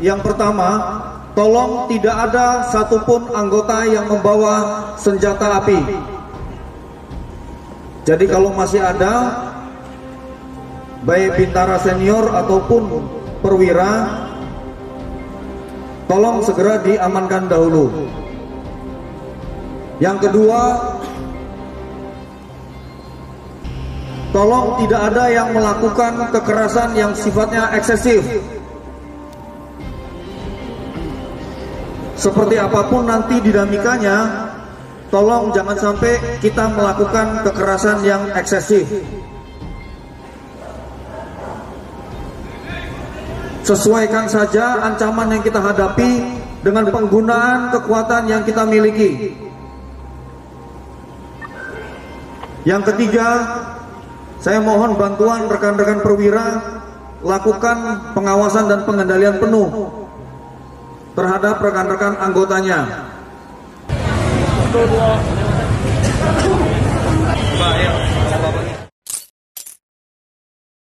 Yang pertama, tolong tidak ada satupun anggota yang membawa senjata api. Jadi kalau masih ada, baik bintara senior ataupun perwira, tolong segera diamankan dahulu. Yang kedua, tolong tidak ada yang melakukan kekerasan yang sifatnya eksesif. Seperti apapun nanti dinamikanya, tolong jangan sampai kita melakukan kekerasan yang eksesif. Sesuaikan saja ancaman yang kita hadapi dengan penggunaan kekuatan yang kita miliki. Yang ketiga, saya mohon bantuan rekan-rekan perwira, lakukan pengawasan dan pengendalian penuh terhadap rekan-rekan anggotanya.